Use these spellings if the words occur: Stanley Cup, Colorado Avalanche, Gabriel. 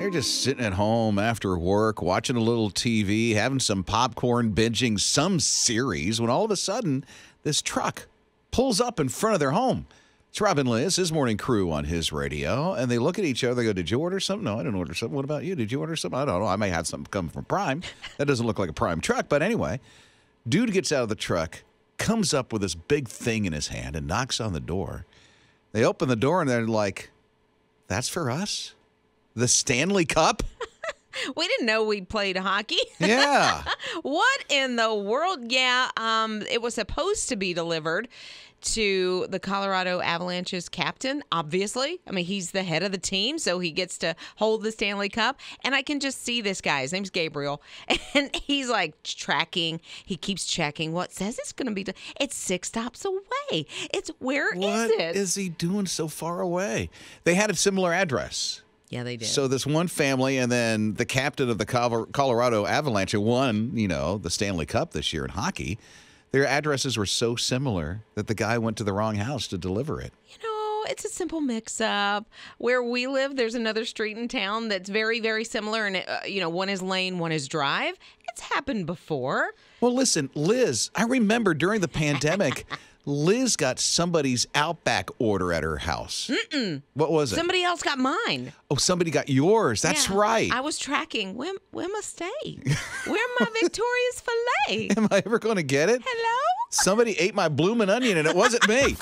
They're just sitting at home after work, watching a little TV, having some popcorn, binging some series, when all of a sudden this truck pulls up in front of their home. It's Rob and Liz, his morning crew on his radio, and they look at each other. They go, did you order something? No, I didn't order something. What about you? Did you order something? I don't know. I may have something coming from Prime. That doesn't look like a Prime truck, but anyway, dude gets out of the truck, comes up with this big thing in his hand, and knocks on the door. They open the door, and they're like, that's for us? The Stanley Cup? We didn't know we played hockey. Yeah. What in the world? Yeah, it was supposed to be delivered to the Colorado Avalanche's captain, obviously. I mean, he's the head of the team, so he gets to hold the Stanley Cup. And I can just see this guy. His name's Gabriel. And he's like tracking. He keeps checking what says it's going to be. It's 6 stops away. It's where is it? What is he doing so far away? They had a similar address. Yeah, they did. So this one family, and then the captain of the Colorado Avalanche, who won, you know, the Stanley Cup this year in hockey, their addresses were so similar that the guy went to the wrong house to deliver it. You know, it's a simple mix-up. Where we live, there's another street in town that's very, very similar, and you know, one is lane, one is drive. It's happened before. Well, listen, Liz, I remember during the pandemic, Liz got somebody's Outback order at her house. Mm-mm. What was it? Somebody else got mine. Oh, somebody got yours. That's right. I was tracking. Where am I staying? Where my Victoria's Filet? Am I ever going to get it? Hello? Somebody ate my bloomin' onion, and it wasn't me.